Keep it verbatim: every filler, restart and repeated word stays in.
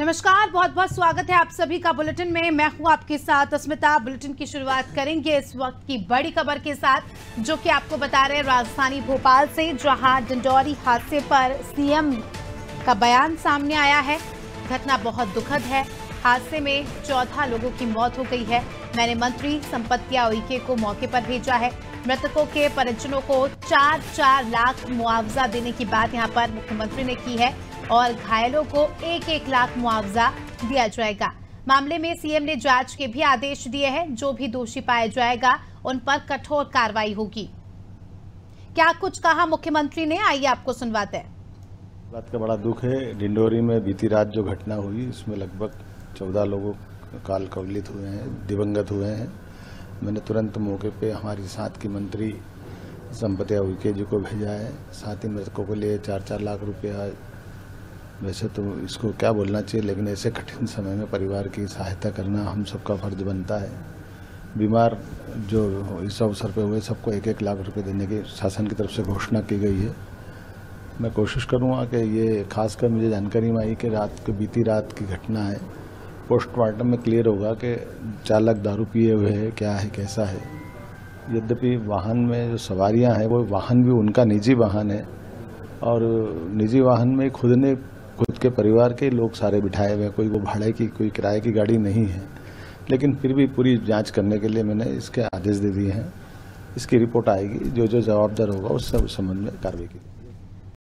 नमस्कार, बहुत बहुत स्वागत है आप सभी का बुलेटिन में। मैं हूं आपके साथ अस्मिता। बुलेटिन की शुरुआत करेंगे इस वक्त की बड़ी खबर के साथ, जो कि आपको बता रहे हैं राजधानी भोपाल से, जहां डिंडौरी हादसे पर सीएम का बयान सामने आया है। घटना बहुत दुखद है। हादसे में चौदह लोगों की मौत हो गई है। मैंने मंत्री संपतिया उइके को मौके पर भेजा है। मृतकों के परिजनों को चार चार लाख मुआवजा देने की बात यहाँ पर मुख्यमंत्री ने की है और घायलों को एक एक लाख मुआवजा दिया जाएगा। मामले में सीएम ने जांच के भी आदेश दिए हैं। जो भी दोषी पाया जाएगा उन पर कठोर कार्रवाई होगी। क्या कुछ कहा मुख्यमंत्री ने, आइए आपको सुनवाते हैं। बात का बड़ा दुख है। डिंडौरी में बीती रात जो घटना हुई उसमें लगभग चौदह लोगों काल कवलित हुए हैं, दिवंगत हुए हैं। मैंने तुरंत मौके पर हमारी साथ की मंत्री संपतिया उइके जी को भेजा है। साथ ही मृतकों के लिए चार चार लाख रुपया, वैसे तो इसको क्या बोलना चाहिए, लेकिन ऐसे कठिन समय में परिवार की सहायता करना हम सबका फर्ज बनता है। बीमार जो इस अवसर पे हुए सबको एक एक लाख रुपए देने की शासन की तरफ से घोषणा की गई है। मैं कोशिश करूँगा कि ये, खासकर मुझे जानकारी में आई कि रात के बीती रात की घटना है, पोस्टमार्टम में क्लियर होगा कि चालक दारू पिए हुए है क्या है, कैसा है। यद्यपि वाहन में जो सवारियाँ हैं वो वाहन भी उनका निजी वाहन है और निजी वाहन में खुद ने खुद के परिवार के लोग सारे बिठाए हुए हैं। कोई वो भाड़े की, कोई किराए की गाड़ी नहीं है, लेकिन फिर भी पूरी जांच करने के लिए मैंने इसके आदेश दे दिए हैं। इसकी रिपोर्ट आएगी, जो जो जवाबदार होगा उस सब संबंध में कार्रवाई की।